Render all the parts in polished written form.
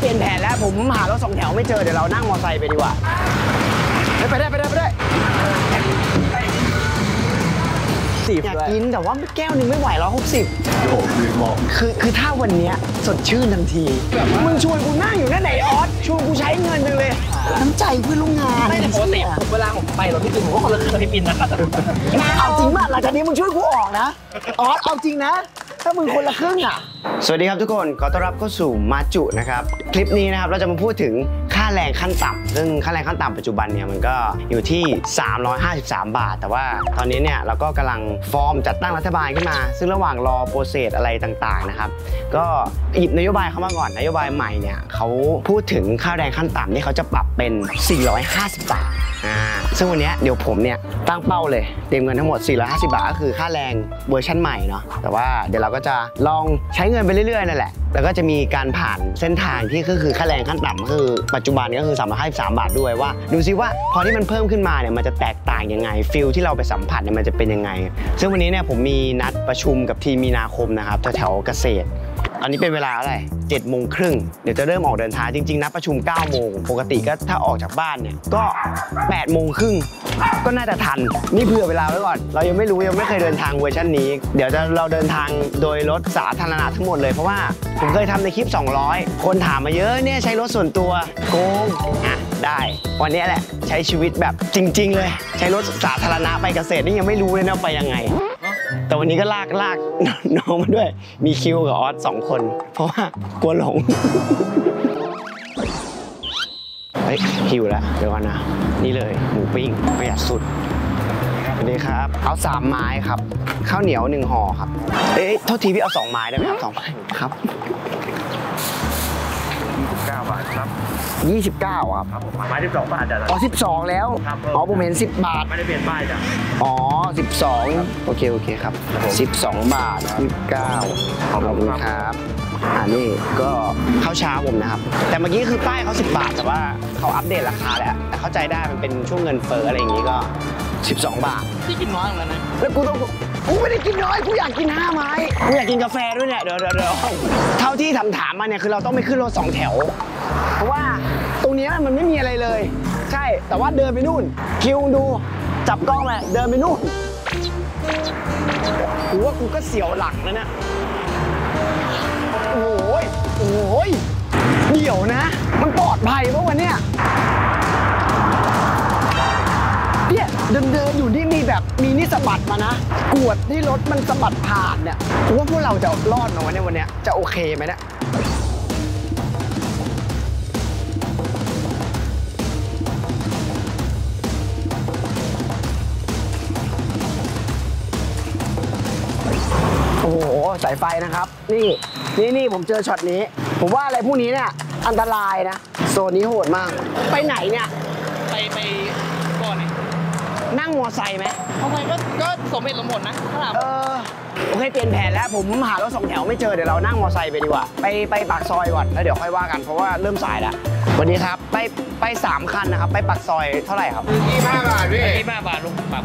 เปลี่ยนแผนแล้วผมหารถสองแถวไม่เจอเดี๋ยวเรานั่งมอเตอร์ไซค์ไปดีกว่าไปได้อยากกินแต่ว่าแก้วนึงไม่ไหว160คือถ้าวันนี้สดชื่นทันทีมึงชวนกูนั่งอยู่นั่นไหนออสชวนกูใช้เงินนึงเลยน้ำใจเพื่อนร่วมงานไม่ได้โพสต์เนี่ยเวลาผมไปเราพี่ปิ่นผมก็คนละครึ่งกับพี่ปิ่นนะครับเอาจริงมากหลังจากนี้มึงช่วยกูออกนะออสเอาจริงนะถ้ามึงคนละครึ่งอ่ะสวัสดีครับทุกคนขอต้อนรับเข้าสู่มาจุนะครับคลิปนี้นะครับเราจะมาพูดถึงค่าแรงขั้นต่ำซึ่งค่าแรงขั้นต่ำปัจจุบันเนี่ยมันก็อยู่ที่353บาทแต่ว่าตอนนี้เนี่ยเราก็กำลังฟอร์มจัดตั้งรัฐบาลขึ้นมาซึ่งระหว่างรอโปรเซสอะไรต่างๆนะครับก็หยิบนโยบายเข้ามาก่อนนโยบายใหม่เนี่ยเขาพูดถึงค่าแรงขั้นต่ำนี่เขาจะปรับเป็น450บาทซึ่งวันนี้เดี๋ยวผมเนี่ยตั้งเป้าเลยเตรียมเงินทั้งหมด450บาทก็คือค่าแรงเวอร์ชั่นใหม่เนาะแต่ว่าเดี๋ยวเราก็จะลองใช้เงินไปเรื่อยๆนั่นแหละแล้วก็จะมีการผ่านเส้นทางที่ก็คือค่าแรงขั้นต่ำคือปัจจุบันก็คือ353บาทด้วยว่าดูซิว่าพอที่มันเพิ่มขึ้นมาเนี่ยมันจะแตกต่างยังไงฟิลที่เราไปสัมผัสเนี่ยมันจะเป็นยังไงซึ่งวันนี้เนี่ยผมมีนัดประชุมกับทีมมีนาคมนะครับแถวเกษตรอันนี้เป็นเวลาอะไร7 โมงครึ่งเดี๋ยวจะเริ่มออกเดินทางจริงๆนัดประชุม9 โมงปกติก็ถ้าออกจากบ้านเนี่ยก็8 โมงครึ่งก็น่าจะทันนี่เผื่อเวลาไว้ก่อนเรายังไม่รู้ยังไม่เคยเดินทางเวอร์ชันนี้เดี๋ยวเราเดินทางโดยรถสาธารณะทั้งหมดเลยเพราะว่าผมเคยทำในคลิป200คนถามมาเยอะเนี่ยใช้รถส่วนตัวโกงอ่ะได้วันนี้แหละใช้ชีวิตแบบจริงๆเลยใช้รถสาธารณะไปเกษตรนี่ยังไม่รู้เลยนะไปยังไงแต่วันนี้ก็ลากน้องมาด้วยมีคิวกับออส2 คนเพราะว่ากลัวหลงเฮ้ยหิวแล้วเดี๋ยวก่อนนะนี่เลยหมูปิ้งประหยัดสุดสวัสดีครับเอา3 ไม้ครับข้าวเหนียว1 ห่อครับเอ๊ะโทษทีพี่เอา2 ไม้ได้ไหมครับ2 ไม้ครับ29 บาทครับ29ครับไม้12 บาทจ้ะอ๋อ12แล้วอ๋อผมเห็น10 บาทไม่ได้เปลี่ยนป้ายจ้ะอ๋อ12โอเคครับ12 บาท29ขอบคุณครับอันนี้ก็ข้าวเช้าผมนะครับแต่เมื่อกี้คือป้ายเขา10 บาทแต่ว่าเขาอัปเดตราคาแหละแต่เข้าใจได้มันเป็นช่วงเงินเฟ้ออะไรอย่างนี้ก็12 บาทที่กินน้อยเหมือนกันนะแล้วกูไม่ได้กินน้อยกูอยากกิน5 ไม้กูอยากกินกาแฟด้วยเนี่ยเดี๋ยวเท่าที่ถามมาเนี่ยคือเราต้องไม่ขึ้นรถ2 แถวเพราะว่าตรงนี้มันไม่มีอะไรเลยใช่แต่ว่าเดินไปนู่นคิวดูจับกล้องเลยเดินไปนู่นกูว่ากูก็เสียวหลักนะเนี่ยโอ้ยเดี๋ยวนะมันปลอดภัยป่ะวะเนี่ยเดินอยู่นี่มีแบบมีนี่สะบัดมานะกวดที่รถมันสะบัดผ่านเนี่ยว่าพวกเราจะรอดไหมเนี่ยวันเนี้ยจะโอเคไหมเนี่ยโอ้โหสายไฟนะครับนี่ผมเจอช็อตนี้ผมว่าอะไรพวกนี้เนี่ยอันตรายนะโซนนี้โหดมากไปไหนเนี่ยไปก่อนนั่งมอไซค์ไหมเอาไปก็สมเหตุสมผลนะถ้าเราโอเคเปลี่ยนแผนแล้วผมหารถ2 แถวไม่เจอเดี๋ยวเรานั่งมอไซค์ไปดีกว่าไปปากซอยก่อนแล้วเดี๋ยวค่อยว่ากันเพราะว่าเริ่มสายแล้ววันนี้ครับไป3 คันนะครับไปปากซอยเท่าไหร่ครับ25 บาทพี่25 บาทลุงปรับ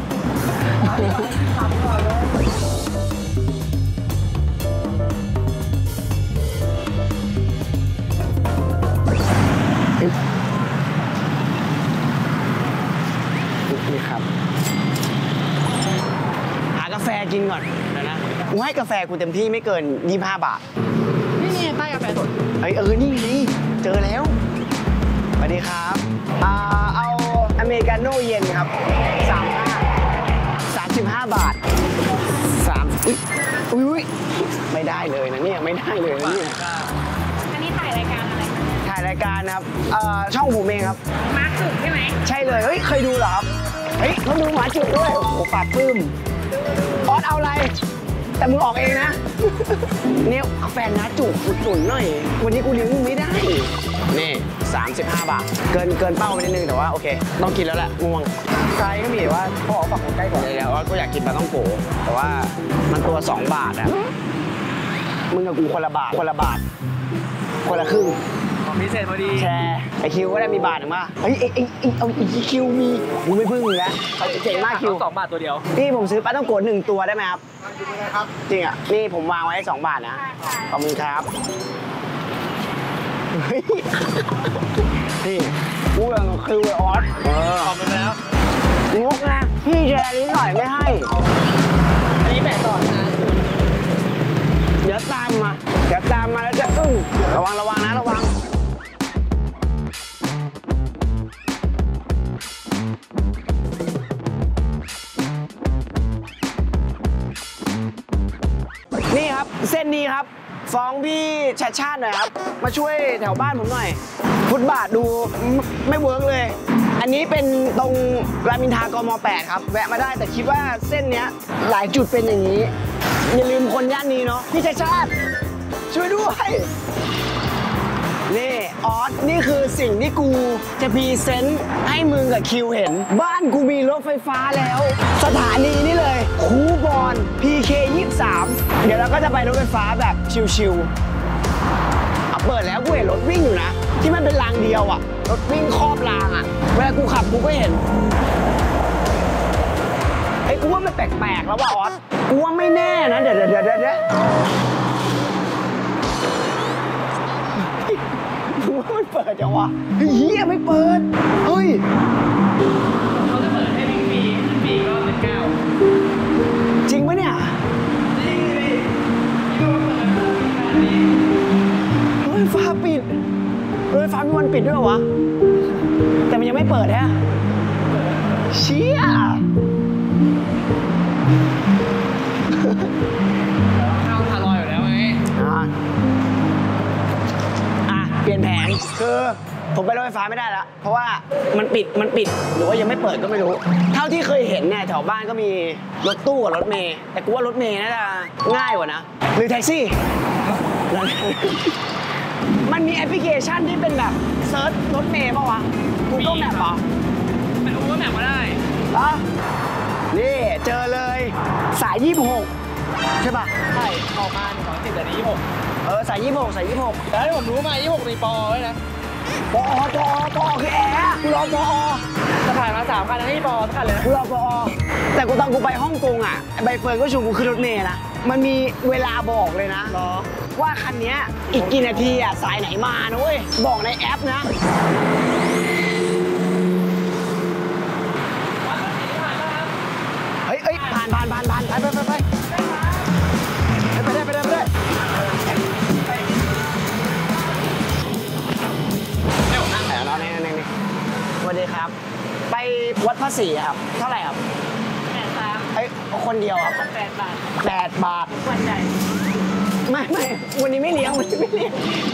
กินก่อนนะกูให้กาแฟกูเต็มที่ไม่เกิน25 บาทนี่ไงป้ายกาแฟสดนี่ไงเจอแล้วสวัสดีครับเอาอเมริกาโน่เย็นครับ35 บาทอุ๊ยไม่ได้เลยนะเนี่ยไม่ได้เลยนะเนี่ยอันนี้ถ่ายรายการอะไรถ่ายรายการครับช่องผมเองครับมาจุกใช่ไหมใช่เลยเฮ้ยเคยดูเหรอครับเฮ้ยเขาดูมาจุกด้วยโอ้โหปากปื้มออสเอาอะไรแต่มึงออกเองนะเนี่ยแฟนนะจุกฝุ่นหน่อยวันนี้กูเลี้ยงไม่ได้นี่35 บาทเกินเป้าไปนิดนึงแต่ว่าโอเคต้องกินแล้วแหละง่วงไกลก็มีแต่ว่าพ่อฝากของใกล้กว่าแล้วก็อยากกินปลาต้องโกแต่ว่ามันตัว2 บาทอ่ะมึงกับกูคนละบาทคนละครึ่งพิเศษพอดีแชร์ไอคิวก็ได้มีบาทหนึ่งป่ะเฮ้ยเอาอีคิวมีกูไม่พึ่งแล้วเจ๋งมากคิว2 บาทตัวเดียวพี่ผมซื้อปลาต้องโก1 ตัวได้ไหมครับจริงอ่ะนี่ผมวางไว้2 บาทนะขอบคุณครับ นี่กูอย่างคิวไอออสขอบคุณแล้วมุกนะพี่แชร์นี้หน่อยไม่ให้อันนี้แปะต่อนะเดี๋ยวตามมาแล้วจะอึ้งระวังนะระวังนี่ครับเส้นนี้ครับฟ้องพี่ชาติหน่อยครับมาช่วยแถวบ้านผมหน่อยฟุตบาทดูไม่เวิร์กเลยอันนี้เป็นตรงรามอินทรากม.8 ครับแวะมาได้แต่คิดว่าเส้นเนี้ยหลายจุดเป็นอย่างนี้อย่าลืมคนย่านนี้เนาะพี่ชาติช่วยด้วยนี่ออสนี่คือสิ่งที่กูจะพรีเซนต์ให้มึงกับคิวเห็นบ้านกูมีรถไฟฟ้าแล้วสถานีนี่เลยคูบอน PK23 เดี๋ยวเราก็จะไปรถไฟฟ้าแบบชิวๆเปิดแล้วกูเห็นรถวิ่งอยู่นะที่มันเป็นรางเดียวอะรถวิ่งครอบรางอะเวลากูขับกูก็เห็นไอ้กูว่ามันแปลกๆแล้วว่ะออสกูว่าไม่แน่นะเดี๋ยวกูว่ามันเปิดจังวะเฮียไม่เปิดเฮ้ยเขาจะเปิดให้ฟรีก็เป็นเก้าจริงปะเนี่ยจริงดิที่เราเปิดตู้การนี้รถไฟฟ้าปิดรถไฟฟ้ามีวันปิดด้วยเหรอวะแต่มันยังไม่เปิดฮะเชี่ยเข้าทารอยอยู่แล้วไงเปลี่ยนแผนคือผมไปรถไฟฟ้าไม่ได้แล้วเพราะว่ามันปิดหรือว่ายังไม่เปิดก็ไม่รู้เท่าที่เคยเห็นเนี่ยแถวบ้านก็มีรถตู้กับรถเมล์แต่กูว่ารถเมล์น่าจะง่ายกว่านะหรือแท็กซี่มันมีแอปพลิเคชันที่เป็นแบบเซิร์ชรถเมล์ป่าวะ Google Map ป่ะเป็น Google Map ก็ได้ป่ะนี่เจอเลยสาย26ใช่ป่ะใช่ออกมา120แต่นี้26สาย26แล้วที่ผมรู้มา26รีปอด้วยนะปอคือแอร์กูรอปอจะผ่านมา3คันนะที่ปอสักคันเลยนะกูรอปอแต่กูตอนกูไปฮ่องกงอ่ะใบเฟิร์นก็ชวนกูขึ้นรถเมล์นะมันมีเวลาบอกเลยนะว่าคันนี้อีกกี่นาทีอ่ะสายไหนมานะเว้ยบอกในแอปนะเฮ้ยผ่านไปไปได้เดี๋ยวนั่งแถวเรานี่สวัสดีครับไปวัดพระศรีครับเท่าไหร่ครับ8 บาทเฮ้ยคนเดียวครับ8 บาทวันใหญ่ไม่วันนี้ไม่เลี้ยง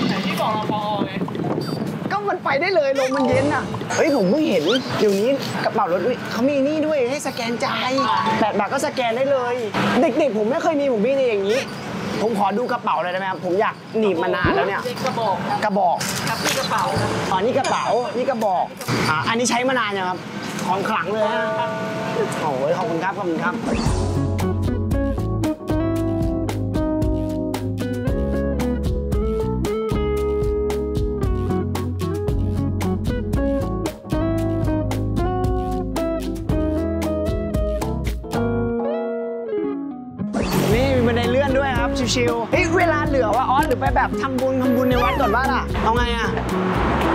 แต่ที่บอกเราปอไงก็มันไปได้เลยลมมันเย็นอ่ะเฮ้ยผมเพิ่งเห็นเดี๋ยวนี้กระเป๋ารถเขามีนี่ด้วยให้สแกนจ่าย8 บาทก็สแกนได้เลยเด็กๆผมไม่เคยมีผมมีในอย่างนี้ผมขอดูกระเป๋าเลยได้ไหมครับผมอยากหนีบมานานแล้วเนี่ยกระบอกครับนี่กระเป๋าอ๋อนี่กระเป๋านี่กระบอกอันนี้ใช้มานานยังครับของขลังเลยโอ้ยขอบคุณครับชิวๆเฮ้ยเวลาเหลือว่าอ๋อหรือไปแบบทำบุญในวัดก่อนบ้านอ่ะเอาไงอ่ะ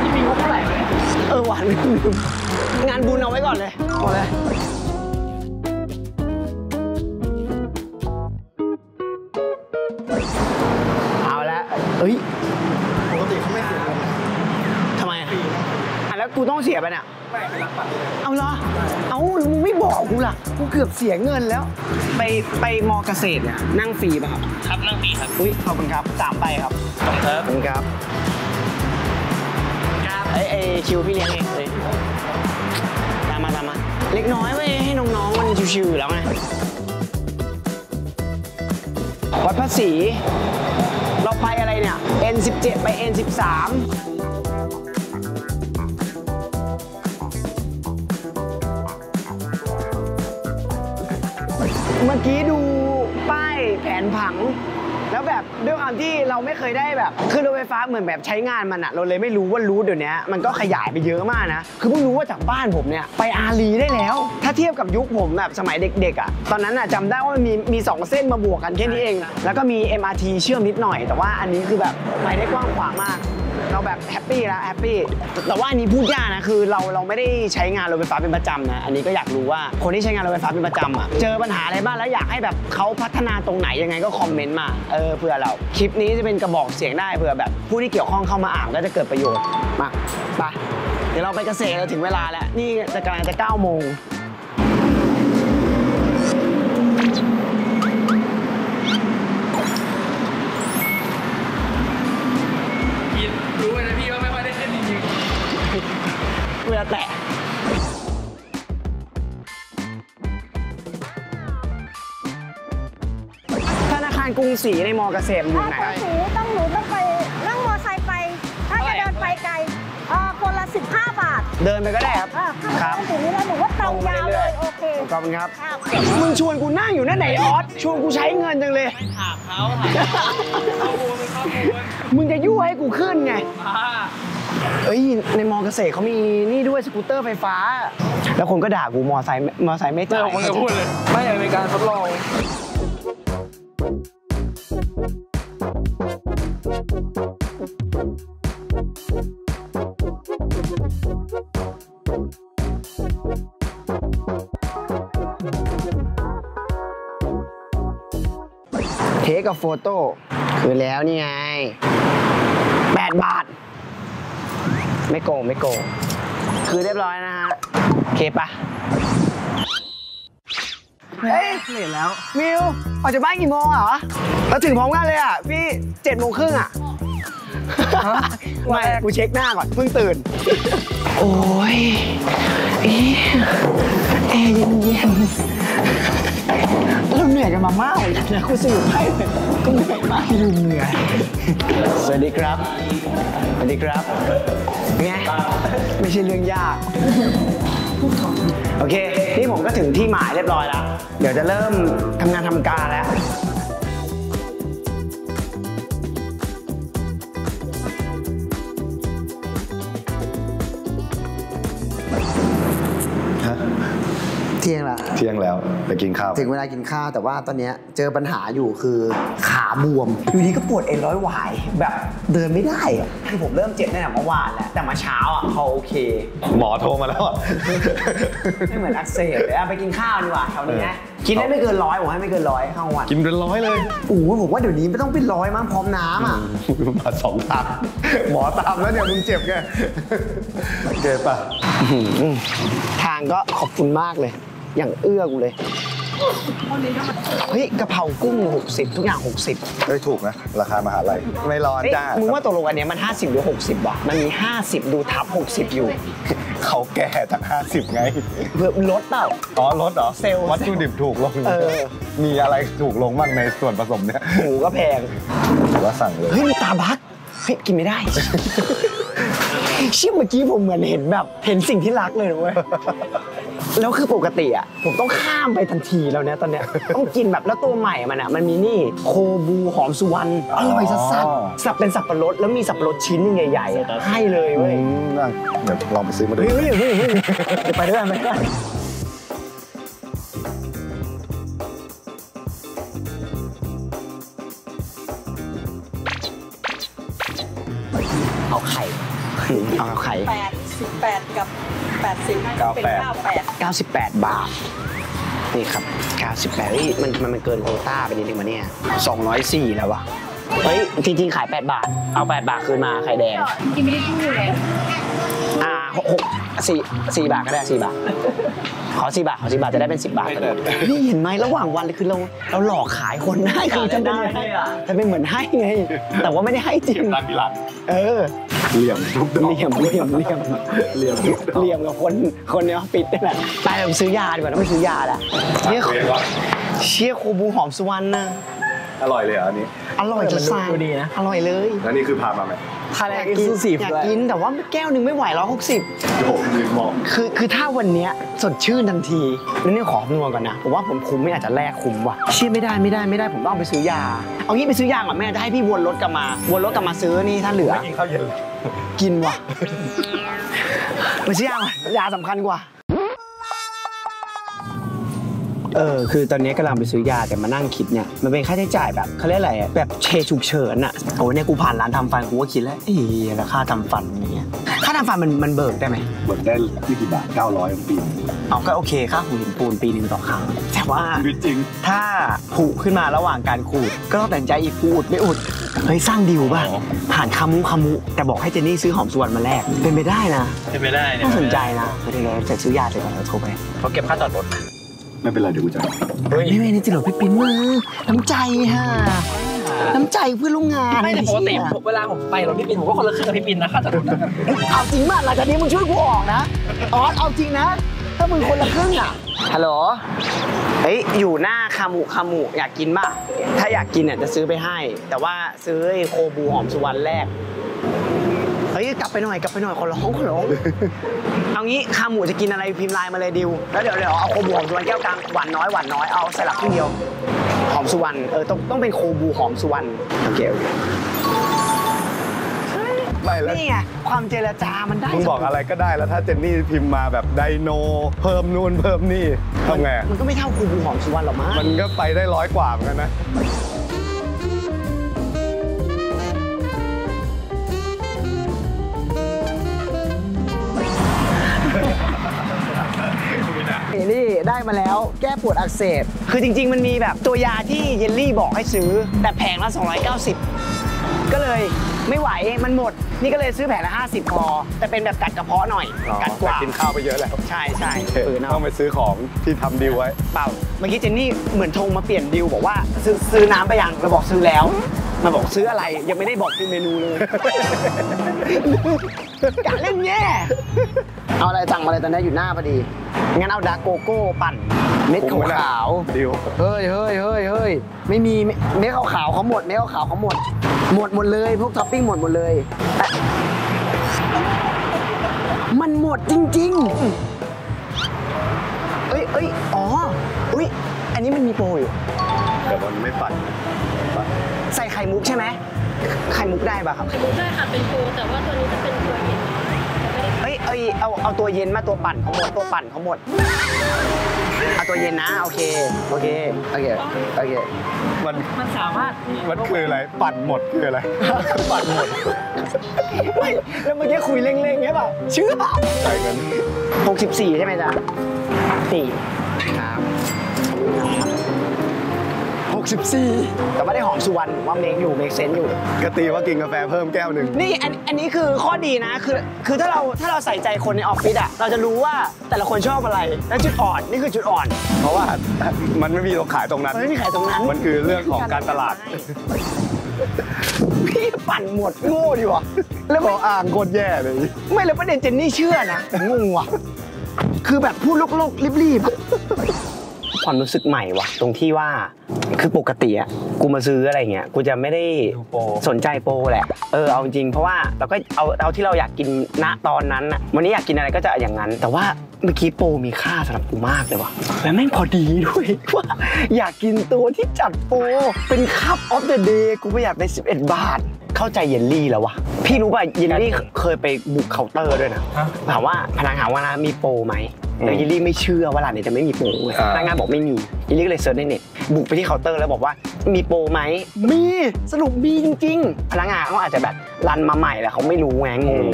ที่มีงบเท่าไหร่หวานงานบุญเอาไว้ก่อนเลยโอเคเอาละเฮ้ยปกติเขาไม่เสียทำไมอ่ะแล้วกูต้องเสียไปเนี่ยไม่รับปัดเอาเหรอเอาหรือมึงไม่บอกกูล่ะกูเกือบเสียเงินแล้วไปมอเกษตรเนี่ยนั่งฟรีป่ะครับนั่งฟรีครับอุ้ยขอบคุณครับ3 ใบครับขอบคุณครับไอคิวพี่เลี้ยงเองเลยตามมาเล็กน้อยไว้ให้น้องๆมันชิวๆแล้วไงวัดพระศรีเราไปอะไรเนี่ย N17 ไป N13เมื่อกี้ดูป้ายแผนผังแล้วแบบด้วยความที่เราไม่เคยได้แบบขึ้นรถไฟฟ้าเหมือนแบบใช้งานมันอะเราเลยไม่รู้ว่ารู้เดี๋ยวนี้มันก็ขยายไปเยอะมากนะคือเพิ่งรู้ว่าจากบ้านผมเนี่ยไปอารีได้แล้วถ้าเทียบกับยุคผมแบบสมัยเด็กๆอะตอนนั้นอะจำได้ว่ามันมี2 เส้นมาบวกกันแค่นี้เองแล้วก็มี MRT เชื่อมนิดหน่อยแต่ว่าอันนี้คือแบบไปได้กว้างขวางมาก เราแบบแฮปปี้แล้วแฮปปี้แต่ว่าอันนี้พูดยากนะคือเราไม่ได้ใช้งานรถไฟฟ้าเป็นประจำนะอันนี้ก็อยากรู้ว่าคนที่ใช้งานรถไฟฟ้าเป็นประจำอ่ะเจอปัญหาอะไรบ้างแล้วอยากให้แบบเขาพัฒนาตรงไหนยังไงก็คอมเมนต์มาเพื่อเราคลิปนี้จะเป็นกระบอกเสียงได้เพื่อแบบผู้ที่เกี่ยวข้องเข้ามาอ่านก็จะเกิดประโยชน์มาไปเดี๋ยวเราไปเกษตรเราถึงเวลาแล้วนี่กำลังจะ9 โมงรู้นะพี่ว่าไม่ค่อยได้เล่นจริงๆเพื่อแตะธนาคารกรุงศรีในม.เกษตรอยู่ไหนต้องหนูต้องไปนั่งมอไซค์ไปถ้าจะเดินไปไกลคนละ15 บาทเดินไปก็ได้ครับครับถึงนี้แล้วหนูว่าตรงยาวเลยโอเคขอบคุณครับมึงชวนกูนั่งอยู่นั่นไหนออสชวนกูใช้เงินจังเลยถามเขามึงจะยั่วให้กูขึ้นไงเอ้ยในมอเกษตรเขามีนี่ด้วยสกูตเตอร์ไฟฟ้าแล้วคนก็ด่ากูมอไซค์ไม่จ่ายไม่พูดเลยไม่อยากเป็นการทดลองเทคกับโฟโต้คือแล้วนี่ไง8 บาทไม่โกงคือเรียบร้อยนะฮะโอเคปะเฮ้ยเสร็จแล้วมิวออกจากบ้านกี่โมงเหรอเราถึงพร้อมกันเลยอ่ะพี่7 โมงครึ่งอ่ะไม่กูเช็คหน้าก่อนเพิ่งตื่นโอ้ยแอร์เย็นๆเราเหนื่อยกันมามากเลยนะคุณสรุปให้ก็เหนื่อยมากดูเหนื่อยสวัสดีครับสวัสดีครับไงไม่ใช่เรื่องยากโอเคนี่ผมก็ถึงที่หมายเรียบร้อยแล้วเดี๋ยวจะเริ่มทำงานทำการแล้วเที่ยงแล้วไปกินข้าวถึงเวลากินข้าวแต่ว่าตอนนี้เจอปัญหาอยู่คือขาบวมอยู่ดีก็ปวดเอ็นร้อยหวายแบบเดินไม่ได้คือผมเริ่มเจ็บตั้งแต่เมื่อวานแล้วแต่มาเช้าอ่ะเขาโอเคหมอโทรมาแล้วไม่เหมือนอักเสบเลยไปกินข้าวดีกว่าแถวนี้นะกินได้ไม่เกิน100ผมให้ไม่เกิน100ข้างวันกินเป็น100เลยโอ้โหผมว่าเดี๋ยวนี้ไม่ต้องเป็น100มั้งพร้อมน้ำอ่ะมา2 ตับหมอตามแล้วเนี่ยมึงเจ็บแกเจ็บป่ะทางก็ขอบคุณมากเลยอย่างเอื้อกูเลยเฮ้ยกะเพรากุ้ง60ทุกอย่าง60ได้ถูกนะราคามหาลัยไม่ร้อนจ้ามึงว่าตกลงอันเนี้ยมัน50หรือ60วะมันมี50ดูทับ60อยู่เขาแก่จาก50ไงเพิ่มลดเปล่าอ๋อลดเหรอเซลล์วัตถุดิบถูกลงมีอะไรถูกลงบ้างในส่วนผสมเนี่ยหมูก็แพงว่าสั่งเลยเฮ้ยตาบักเฮ้ยกินไม่ได้เชื่อเมื่อกี้ผมเหมือนเห็นแบบเห็นสิ่งที่รักเลยเว้ยแล้วคือปกติอ่ะผมต้องข้ามไปทันทีแล้วเนี่ยตอนเนี้ยต้องกินแบบแล้วตัวใหม่มันอ่ะมันมีนี่โคบูหอมสุวรรณอร่อยสัสๆสับเป็นสับปะรดแล้วมีสับปะรดชิ้นใหญ่ๆให้เลยเว้ยเดี๋ยวลองไปซื้อมาดูจะไปด้วยไหมเอาไข่98 กับ 80 98 98 บาทนี่ครับ98นี่มันเกินโควต้าไปนิดนึงมาเนี่ย204แล้ววะเฮ้ยจริงๆขาย8 บาทเอา8 บาทคืนมาไข่แดงกินไม่ได้พูดเลย6 4 บาทก็ได้4 บาทขอ4 บาทขอ4 บาทจะได้เป็น10 บาทกันนี่เห็นไหมระหว่างวันเลยคือเราหลอกขายคนได้คือจะเป็นเหมือนให้ไงแต่ว่าไม่ได้ให้จริงร้านพิรันเหลี่ยมกับคนในออฟฟิศนี่แหละไปผมซื้อยาดีกว่าต้องไปซื้อยาละเชี่ยโคบูหอมสุวรรณนะอร่อยเลยเหรออันนี้อร่อยจะสั่งดีนะอร่อยเลยแล้วนี่คือพามาไหมพาแรกกินอยากกินแต่ว่าแก้วนึงไม่ไหว160คือถ้าวันนี้สดชื่นทันทีแล้วเนี่ยขอคำนวณก่อนนะผมว่าผมคุ้มไม่อาจจะแลกคุ้มว่ะเชี่ยไม่ได้ผมต้องไปซื้อยาเอางี้ไปซื้อยาก่อนแม่จะให้พี่วนรถกลับมาซื้อนี่ถ้าเหลือกินข้าวเย็นกินว่ะไปซื้อยาสำคัญกว่า คือตอนนี้กำลังไปซื้อยาแต่มานั่งคิดเนี่ยมันเป็นค่าใช้จ่ายแบบเขาเรียกอะไรแบบเชฉุกเฉินอ่ะโอ้เนี่ยกูผ่านร้านทำฟันกูก็คิดแล้วราคาทำฟันเนี่ยค่าทำฟันมันเบิกได้ไหมเบิกได้ไม่กี่บาท900ปีเอาก็โอเคค่าขูดหินปูนปีหนึ่งต่อครั้งแต่ว่าจริงถ้าผุขึ้นมาระหว่างการขูดก็ต้องตัดใจอีกอุดไม่อุดเฮ้ยสร้างดีลป่ะผ่านคามุแต่บอกให้เจนนี่ซื้อหอมส่วนมาแลกเป็นไปได้นะเป็นไปได้เนี่ยน่าสนใจนะเดี๋ยวเราจะซื้อยาเสร็จก่อนเราโทรไปเขาเก็บค่าจอดรถไม่เป็นไรเดี๋ยวกูจ่ายไม่นี่จริงเหรอพี่ปิ๊นมาน้ำใจฮะน้ำใจเพื่อนร่วมงานไม่แต่ปกติเวลาผมไปเราพี่ปิ๊นผมก็คนละครึ่งกับพี่ปิ๊นนะค่าจอดรถเอาจริงมากหลังจากนี้มึงช่วยกูออกนะออสเอาจริงนะถ้ามึงคนละครึ่งอ่ะฮัลโหลเฮ้ยอยู่หน้าคามุอยากกินป่ะถ้าอยากกินเนี่ยจะซื้อไปให้แต่ว่าซื้อโคบูหอมสุวรรณแรกเฮ้ยกลับไปหน่อยขอร้องเอางี้คามุจะกินอะไรพิมพ์ไลน์มาเลยดิวแล้วเดี๋ยวเอาโคบูหอมสุวรรณแก้วกลางหวานน้อยเอาสลับที่เดียวหอมสุวรรณต้องเป็นโคบูหอมสุวรรณโอเคนี่ไงความเจรจามันได้มึงบอกอะไรก็ได้แล้วถ้าเจนนี่พิมพ์มาแบบไดโนเพิ่มนู่นเพิ่มนี่ทำไงมันก็ไม่เท่าคูบูหอมสุวรรณหรอกมั้งมันก็ไปได้100กว่าเหมือนกันนะนี่ได้มาแล้วแก้ปวดอักเสบคือจริงๆมันมีแบบตัวยาที่เยลลี่บอกให้ซื้อแต่แพงละ290ก็เลยไม่ไหวมันหมดนี่ก็เลยซื้อแผงละ50พอแต่เป็นแบบกัดกระเพาะหน่อยกัดกว่ากินข้าวไปเยอะแล้วใช่ต้องไปซื้อของที่ทำดีลไว้เปล่าเมื่อกี้เจนนี่เหมือนทงมาเปลี่ยนดีลบอกว่าซื้อน้ำไปยังเราบอกซื้อแล้วมาบอกซื้ออะไรยังไม่ได้บอกเมนูเลยกะเล่นแย่เอาอะไรสั่งมาเลยตอนนี้อยู่หน้าพอดีงั้นเอาดาร์กโกโก้ปั่นเม็ดขาวดิวเฮ้ยไม่มีเม็ดขาวเขาหมดเม็ดขาวเขาหมดเลยพวกท็อปปิ้งหมดเลยมันหมดจริงๆเอ้ยอ๋ออุ้ยอันนี้มันมีโปรอยู่แต่มันไม่ปั่นใส่ไข่มุกใช่ไหมไข่มุกได้ป่ะครับไข่มุกได้ค่ะเป็นโปรแต่ว่าตัวนี้จะเป็นตัวเย็นเอาตัวเย็นมาตัวปั่นเขาหมดเอาตัวเย็นนะโอเคมันสามารถมันคืออะไรปั่นหมดคืออะไรปั่นหมดไม่แล้วเมื่อกี้คุยเร่งๆเงี้ยป่ะเชื่อป่ะใช่กัน64ใช่ไหมจ๊ะ4ครับ64แต่ไม่ได้หอมสุวรรณว่าเมคเซนส์อยู่ก็ตีว่ากินกาแฟเพิ่มแก้วหนึ่งนี่อันนี้คือข้อดีนะคือถ้าเราใส่ใจคนในออฟฟิศอ่ะเราจะรู้ว่าแต่ละคนชอบอะไรและจุดอ่อนนี่คือจุดอ่อนเพราะว่ามันไม่มีขายตรงนั้นไม่มีขายตรงนั้นมันคือเรื่องของการตลาดพี่ปั่นหมดโง่ดีวะแล้วก็อ่างโคตรแย่เลยไม่แล้วประเด็นเจนนี่เชื่อนะงงว่ะคือแบบพูดลกรีบความรู้สึกใหม่ว่ะตรงที่ว่าคือปกติอ่ะกูมาซื้ออะไรเงี้ยกูจะไม่ได้สนใจโปรแหละเอาจริงเพราะว่าเราก็เอาที่เราอยากกินณตอนนั้นนะวันนี้อยากกินอะไรก็จะอย่างนั้นแต่ว่าเมื่อกี้โปรมีค่าสำหรับกูมากเลยว่ะและแม่งพอดีด้วยว่าอยากกินตัวที่จัดโปรเป็นคัพออฟเดอะเดย์กูประหยัดไป11บาทเข้าใจเยลลี่แล้ววะพี่รู้ป่ะเยลลี่เคยไปบุกเคาน์เตอร์ด้วยนะถามว่าพนักงานว่ามีโปรไหมแต่ยิลลี่ไม่เชื่อว่าร้านนี้จะไม่มีโปรพนักงานบอกไม่มียิลลี่ก็เลยเซิร์ชในเน็ตบุกไปที่เคาน์เตอร์แล้วบอกว่ามีโปรไหมมีสรุปมีจริงๆพนักงานเขาอาจจะแบบรันมาใหม่แล้วเขาไม่รู้ไงงง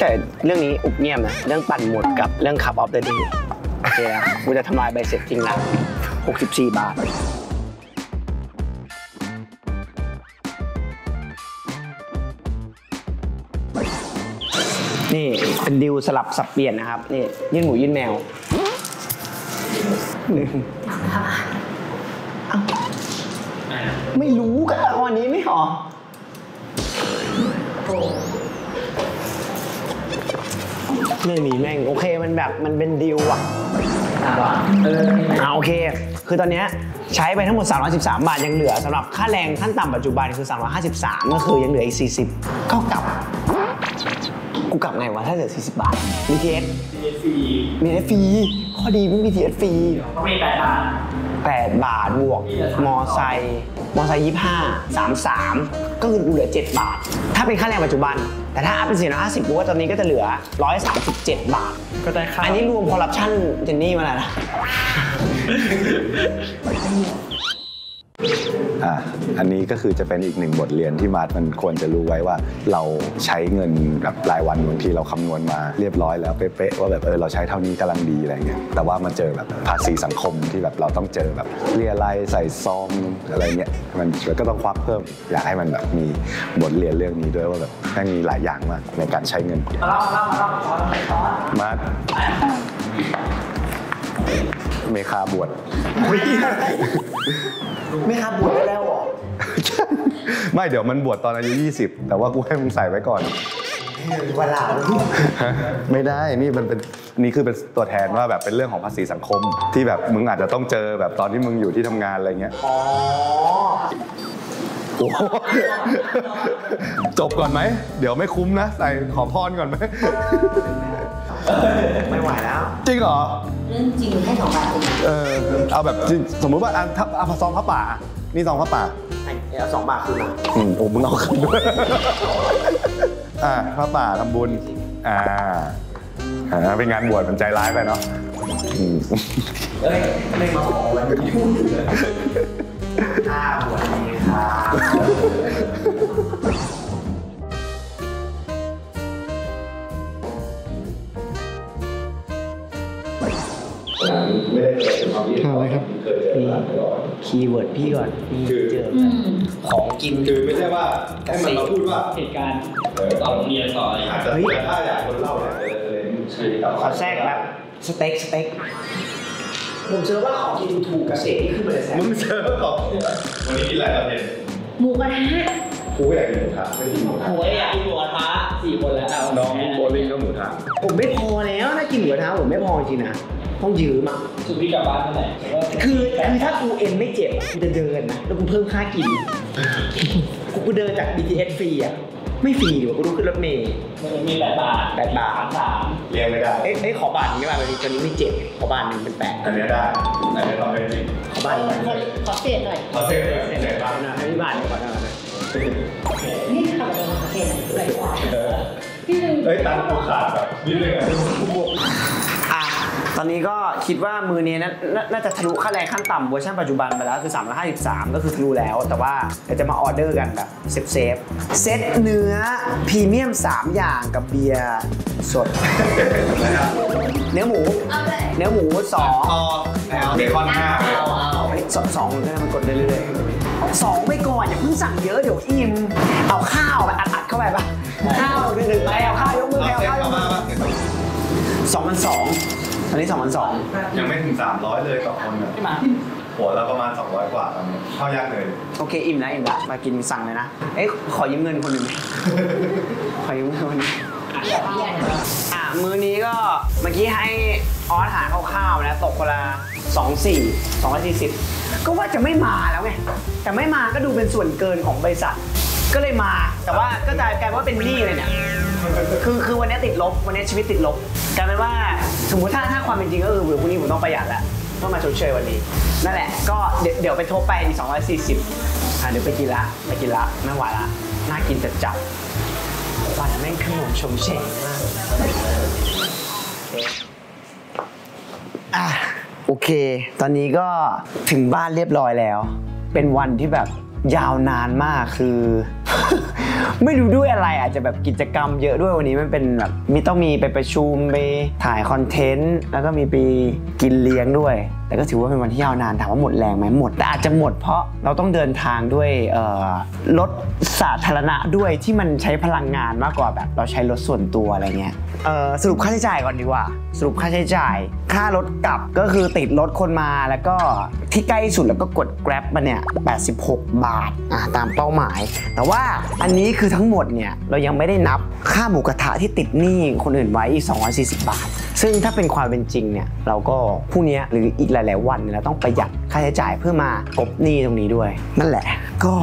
แต่เรื่องนี้อุบเงียบนะเรื่องปั่นหมดกับเรื่องขับออฟเดอะเดย์โอเคนะกูจะทำลายใบเสร็จจริงนะ64บาทนี่เป็นดิวสลับสับเปลี่ยนนะครับนี่ยื่นหมูยื่นแมวไม่รู้ก็วันนี้ไม่หรอไม่มีแม่งโอเคมันแบบมันเป็นดิวอะโอเคคือตอนนี้ใช้ไปทั้งหมด313บาทยังเหลือสำหรับค่าแรงขั้นต่ำปัจจุบันคือ353ก็คือยังเหลืออีก40ก็กลับกูกลับไงวะถ้าเหลือ40บาท BTS ฟรีข้อดีไม่ BTS ฟรีก็มี8 บาทบวกมอไซค์25 33ก็คือเหลือ7บาทถ้าเป็นค่าแรงปัจจุบันแต่ถ้าอัพเป็น450บวกตอนนี้ก็จะเหลือ137บาทก็ได้ครับอันนี้รวมคอร์รัปชั่นเจนนี่มาแล้วนะ อันนี้ก็คือจะเป็นอีกหนึ่งบทเรียนที่มาร์ทมันควรจะรู้ไว้ว่าเราใช้เงินแบบรายวันบางทีเราคำนวณมาเรียบร้อยแล้วเป๊ะๆว่าแบบเราใช้เท่านี้กำลังดีอะไรเงี้ยแต่ว่ามาเจอแบบภาษีสังคมที่แบบเราต้องเจอแบบเรียลัยใส่ซองอะไรเงี้ยมันก็ต้องควักเพิ่มอยากให้มันแบบมีบทเรียนเรื่องนี้ด้วยว่าแบบมันมีหลายอย่างมากในการใช้เงินมาร์ทเมคาบวชไม่ครับบวชแล้วหรอไม่เดี๋ยวมันบวชตอนอายุ20แต่ว่ากูให้มึงใส่ไว้ก่อนเวลาไม่ได้นี่มันเป็นนี่คือเป็นตัวแทนว่าแบบเป็นเรื่องของภาษีสังคมที่แบบมึงอาจจะต้องเจอแบบตอนที่มึงอยู่ที่ทำงานอะไรเงี้ยอ๋อจบก่อนไหมเดี๋ยวไม่คุ้มนะใส่ขอพรก่อนไหมไม่ไหวแล้วจริงเหรอเรื่องจริงให้สองบาทเอาแบบสมมติว่าเอาซองผ้าป่านี่ซองผ้าป่าเอา2 บาทคืนมาโอ้มึงเอาคืนด้วยผ้าป่าทำบุญเป็นงานบวชมันใจร้ายไปเนาะเอ้ยไม่มาขอวันนี้พูดถึงบวชนี่ค่ะไม่ได้เกิดความยิ่งครับคีย์เวิร์ดพี่ก่อนพี่เจอของกินคือไม่ใช่ว่าให้มันเราพูดว่าเหตุการณ์ต่อโรงเรียนต่ออะไรอาจจะถ้าอยากคนเล่าเนี่ยเลยขอแทรกครับสเต็กผมเจอว่าของกินถูกเกษตรที่ขึ้นมาเลยแซ่บมึงเจอของวันนี้กินอะไรตอนเย็นหมูกระทะกูอยากกินหมูทะไม่กินหมูทะโอ้ยอยากกินหมูทะ4 คนแล้วน้องโบลิ่งก็หมูทะผมไม่พอแล้วนะกินหมูทะผมไม่พอจริงนะต้องยืมอ่ะสุดที่กลับบ้านเท่าไหร่คือถ้ากูเอ็นไม่เจ็บกูจะเดินนะแล้วกูเพิ่มค่ากินกูเดินจาก BTS ฟรีอ่ะไม่ฟรีหรอกกูต้องขึ้นรถเมล์มี8 บาทเรียงไม่ได้เอ้ยขอบาทนึงได้ป่ะตอนนี้ไม่เจ็บขอบาทนึงเป็น8อันนี้ได้อันนี้เราไม่จริงขอบาทขอเศษหน่อยขอเศษหน่อยไหนบ้างนะให้บาทก่อนนะนี่คือคำว่าขอเศษอะไรวะเฮ้ยตังค์กูขาดแบบนิดนึงอ่ะตอนนี้ก็คิดว่ามือนี้น่าจะทะลุค่าแรงขั้นต่ำเวอร์ชันปัจจุบันไปแล้วคือ353ก็คือทะลุแล้วแต่ว่าเดี๋ยวจะมาออเดอร์กันแบบเซฟเซตเนื้อพรีเมียม3 อย่างกับเบียร์สดเนื้อหมู2เบคอน52มันกดได้เรื่อย2ไปก่อนอย่าเพิ่งสั่งเยอะเดี๋ยวอิ่มเอาข้าวไปอัดเข้าไปปะข้าวไป1ไปเอาข้าวยกมือเอาข้าวยกมือ2,200อันนี้2,200ยังไม่ถึง300เลยต่อคนนะหัวเราประมาณ200กว่าตอนนี้ข้าวยากเลยโอเคอิ่มละมากินสั่งเลยนะเอ๊ะขอยืมเงินคนหนึ่งขอยืมเงินคนหนึ่งมื้อนี้ก็เมื่อกี้ให้ออสหาข้าวๆนะตกเวลา240ก็ว่าจะไม่มาแล้วไงแต่ไม่มาก็ดูเป็นส่วนเกินของบริษัทก็เลยมาแต่ว่าก็จะกลายว่าเป็นหนี้เลยเนี่ยคือวันนี้ติดลบวันนี้ชีวิตติดลบกลายเป็นว่าสมมติถ้าความเป็นจริงก็คือพรุ่งนี้ผมต้องประหยัดแล้วต้องมาชดเชยวันนี้นั่นแหละก็เดี๋ยวไปทบไป240เดี๋ยวไปกินละไม่ไหวละน่ากินจัดจัดหวานแม่งขนมชมเชยมากโอเคตอนนี้ก็ถึงบ้านเรียบร้อยแล้วเป็นวันที่แบบยาวนานมากคือไม่รู้ด้วยอะไรอาจจะแบบกิจกรรมเยอะด้วยวันนี้มันเป็นแบบมีต้องมีไปประชุมไปถ่ายคอนเทนต์แล้วก็มีไปกินเลี้ยงด้วยแต่ก็ถือว่าเป็นวันที่ยาวนานถามว่าหมดแรงไหมหมดแต่อาจจะหมดเพราะเราต้องเดินทางด้วยรถสาธารณะด้วยที่มันใช้พลังงานมากกว่าแบบเราใช้รถส่วนตัวอะไรเงี้ยสรุปค่าใช้จ่ายก่อนดีกว่าสรุปค่าใช้จ่ายค่ารถกลับก็คือติดรถคนมาแล้วก็ที่ใกล้สุดแล้วก็กด Grab มาเนี่ย86 บาทตามเป้าหมายแต่ว่าอันนี้คือทั้งหมดเนี่ยเรายังไม่ได้นับค่าหมูกระทะที่ติดหนี้คนอื่นไว้อีก240 บาทซึ่งถ้าเป็นความเป็นจริงเนี่ยเราก็พรุ่งนี้หรืออีกหลายๆวันเราต้องประหยัดค่าใช้จ่ายเพื่อมากบหนี้ตรงนี้ด้วยนั่นแหละก็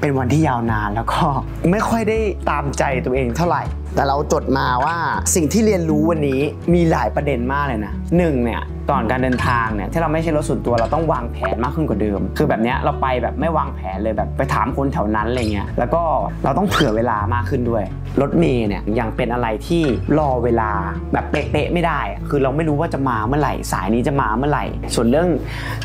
เป็นวันที่ยาวนานแล้วก็ไม่ค่อยได้ตามใจตัวเองเท่าไหร่ แต่เราจดมาว่าสิ่งที่เรียนรู้วันนี้มีหลายประเด็นมากเลยนะ1เนี่ยก่อนการเดินทางเนี่ยถ้าเราไม่ใช่รถส่วนตัวเราต้องวางแผนมากขึ้นกว่าเดิมคือแบบเนี้ยเราไปแบบไม่วางแผนเลยแบบไปถามคนแถวนั้นอะไรเงี้ยแล้วก็เราต้องเผื่อเวลามากขึ้นด้วยรถเมล์เนี่ยยังเป็นอะไรที่รอเวลาแบบเป๊ะๆไม่ได้คือเราไม่รู้ว่าจะมาเมื่อไหร่สายนี้จะมาเมื่อไหร่ส่วนเรื่อง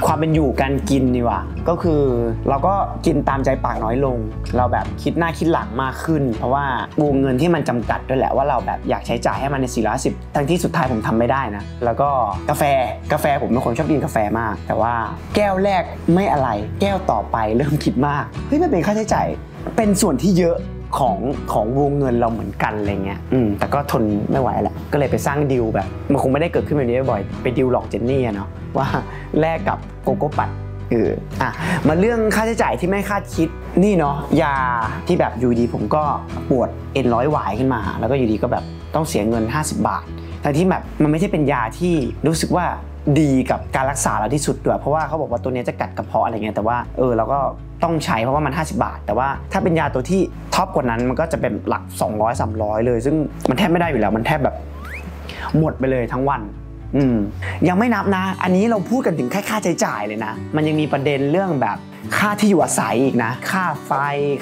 ความเป็นอยู่การกินดีกว่าก็คือเราก็กินตามใจปากน้อยลงเราแบบคิดหน้าคิดหลังมากขึ้นเพราะว่าวงเงินที่มันจำกัดด้วยแหละว่าเราแบบอยากใช้จ่ายให้มันใน450ทั้งที่สุดท้ายผมทำไม่ได้นะแล้วก็กาแฟผมเป็นคนชอบกินกาแฟมากแต่ว่าแก้วแรกไม่อะไรแก้วต่อไปเริ่มคิดมากเฮ้ยมันเป็นค่าใช้จ่ายเป็นส่วนที่เยอะของวงเงินเราเหมือนกันอะไรเงี้ยแต่ก็ทนไม่ไหวแหละก็เลยไปสร้างดิวแบบมันคงไม่ได้เกิดขึ้นแบบนี้บ่อยไปดิวหลอกเจนนี่เนาะว่าแลกกับโกโก้ปัดมาเรื่องค่าใช้จ่ายที่ไม่คาดคิดนี่เนาะยาที่แบบอยู่ดีผมก็ปวดเอ็นร้อยหวายขึ้นมาแล้วก็อยู่ดีก็แบบต้องเสียเงิน50 บาทแต่ที่แบบมันไม่ใช่เป็นยาที่รู้สึกว่าดีกับการรักษาเราที่สุดด้วยเพราะว่าเขาบอกว่าตัวนี้จะกัดกระเพาะอะไรเงี้ยแต่ว่าเราก็ต้องใช้เพราะว่ามัน50 บาทแต่ว่าถ้าเป็นยาตัวที่ท็อปกว่านั้นมันก็จะเป็นหลัก200-300เลยซึ่งมันแทบไม่ได้อยู่แล้วมันแทบแบบหมดไปเลยทั้งวันยังไม่นับนะอันนี้เราพูดกันถึงแค่ค่าใช้จ่ายเลยนะมันยังมีประเด็นเรื่องแบบค่าที่อยู่อาศัยอีกนะค่าไฟ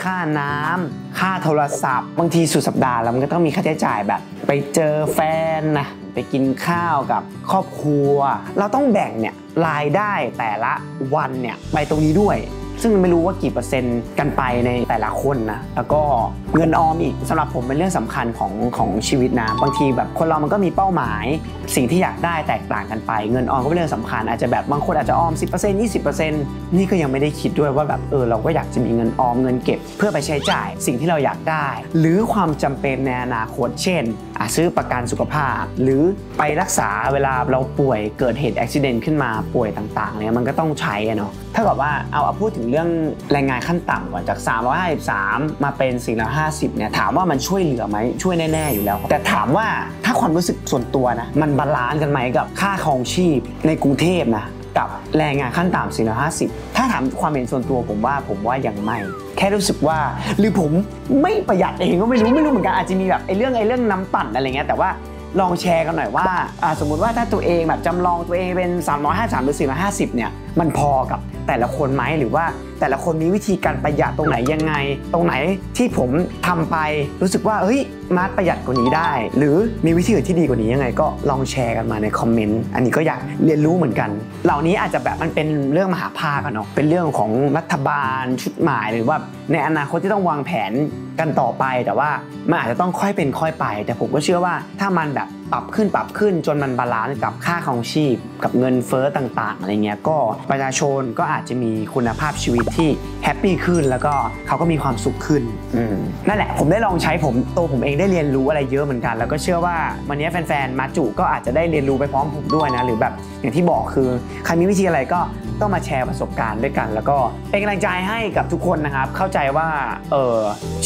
ค่าน้ำค่าโทรศัพท์บางทีสุดสัปดาห์แล้วมันก็ต้องมีค่าใช้จ่ายแบบไปเจอแฟนนะไปกินข้าวกับครอบครัวเราต้องแบ่งเนี่ยรายได้แต่ละวันเนี่ยไปตรงนี้ด้วยซึ่งไม่รู้ว่ากี่เปอร์เซ็นต์กันไปในแต่ละคนนะแล้วก็เงินออมอีกสำหรับผมเป็นเรื่องสำคัญของชีวิตนะบางทีแบบคนเรามันก็มีเป้าหมายสิ่งที่อยากได้แตกต่างกันไปเงินออมก็เป็นเรื่องสำคัญอาจจะแบบบางคนอาจจะออม 10% 20% นี่ก็ยังไม่ได้คิดด้วยว่าแบบเราก็อยากจะมีเงินออมเงินเก็บเพื่อไปใช้จ่ายสิ่งที่เราอยากได้หรือความจำเป็นในอนาคตเช่นซื้อประกันสุขภาพหรือไปรักษาเวลาเราป่วยเกิดเหตุอุบัติเหตุขึ้นมาป่วยต่างๆเนี่ยมันก็ต้องใช้เนาะถ้าเกิดว่าเอาพูดถึงเรื่องแรงงานขั้นต่ำก่อนจาก353มาเป็น450เนี่ยถามว่ามันช่วยเหลือไหมช่วยแน่ๆอยู่แล้วแต่ถามว่าถ้าความรู้สึกส่วนตัวนะมันบาลานซ์กันไหมกับค่าครองชีพในกรุงเทพนะกับแรงงานขั้นต่ำ450ถ้าถามความเห็นส่วนตัวผมว่ายังไม่แค่รู้สึกว่าหรือผมไม่ประหยัดเองก็ไม่รู้เหมือนกันอาจจะมีแบบไอ้เรื่องน้ำปั่นอะไรเงี้ยแต่ว่าลองแชร์กันหน่อยว่าสมมุติว่าถ้าตัวเองแบบจำลองตัวเองเป็น353หรือ450เนี่ยมันพอกับแต่ละคนไหมหรือว่าแต่ละคนมีวิธีการประหยัดตรงไหนยังไงตรงไหนที่ผมทำไปรู้สึกว่าเฮ้ยมาร์ทประหยัดกว่านี้ได้หรือมีวิธีอื่นที่ดีกว่านี้ยังไงก็ลองแชร์กันมาในคอมเมนต์อันนี้ก็อยากเรียนรู้เหมือนกันเหล่านี้อาจจะแบบมันเป็นเรื่องมหาภาคเนาะเป็นเรื่องของรัฐบาลชุดใหม่หรือว่าในอนาคตที่ต้องวางแผนกันต่อไปแต่ว่ามันอาจจะต้องค่อยเป็นค่อยไปแต่ผมก็เชื่อว่าถ้ามันแบบปรับขึ้นจนมันบาลานซ์กับค่าครองชีพกับเงินเฟ้อต่างๆอะไรเงี้ยก็ประชาชนก็อาจจะมีคุณภาพชีวิตที่แฮปปี้ขึ้นแล้วก็เขาก็มีความสุขขึ้นนั่นแหละผมได้ลองใช้ผมเองได้เรียนรู้อะไรเยอะเหมือนกันแล้วก็เชื่อว่าวันนี้แฟนๆมาจุก็อาจจะได้เรียนรู้ไปพร้อมผมด้วยนะหรือแบบอย่างที่บอกคือใครมีวิธีอะไรก็ต้องมาแชร์ประสบการณ์ด้วยกันแล้วก็เป็นกำลังใจให้กับทุกคนนะครับเข้าใจว่า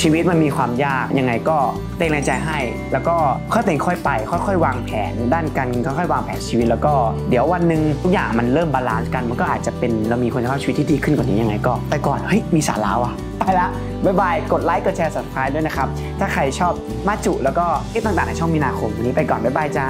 ชีวิตมันมีความยากยังไงก็เป็นกำลังใจให้แล้วก็ค่อยเป็นค่อยไปค่อยวางแผนด้านการเงินค่อยวางแผนชีวิตแล้วก็เดี๋ยววันหนึ่งทุกอย่างมันเริ่มบาลานซ์กันมันก็อาจจะเป็นเรามีคุณภาพชีวิตที่ดีขึ้นกว่านี้ยังไงก็ไปก่อนเฮ้ยมีสาระว่ะไปละบ๊ายบายกดไลค์กดแชร์ subscribe ด้วยนะครับถ้าใครชอบมาจุแล้วก็คลิปต่างๆในช่องมีนาคมวันนี้ไปก่อนบ๊ายบายจ้า